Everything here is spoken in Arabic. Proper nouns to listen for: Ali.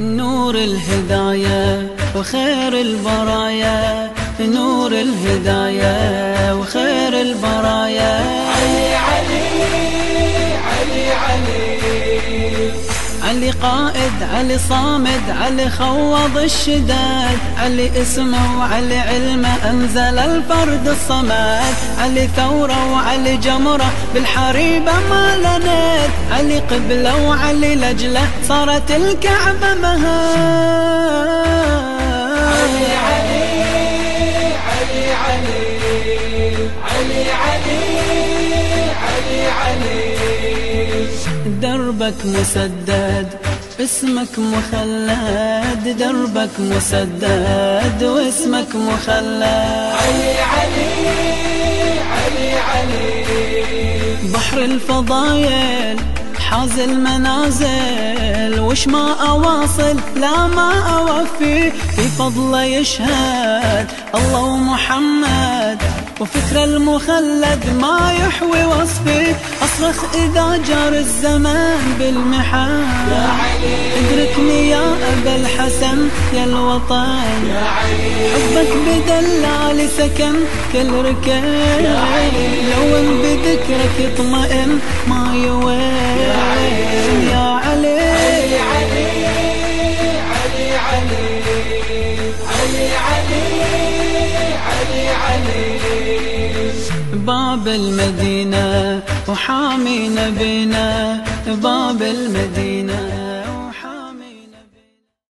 نور الهداية وخير البرايا، نور الهداية وخير البرايا. علي علي علي علي علي قائد، علي صامد، علي خوض الشداد، علي اسمه وعلي علمه أنزل الفرد الصمد، علي ثورة وعلي جمرة بالحريبة ما لنت، علي قبلة وعلي لجلة صارت الكعبة مهاد. علي علي علي علي علي علي علي دربك مسدد اسمك مخلد، دربك مسدد واسمك مخلد. علي علي علي علي بحر الفضايل حاز المنازل، وش ما أواصل لا ما أوفي، في فضله يشهد الله ومحمد، وفكر المخلد ما يحوي وصفي، أصرخ إذا جار الزمان بالمحال. يا علي ادركني يا أبا الحسن يا الوطن، يا علي حبك بدلالي سكن كل ركن، يا علي لون بذكرك يطمئن ما يوين. يا علي يا علي علي علي علي علي علي علي باب المدينة وحامي نبينا، باب المدينة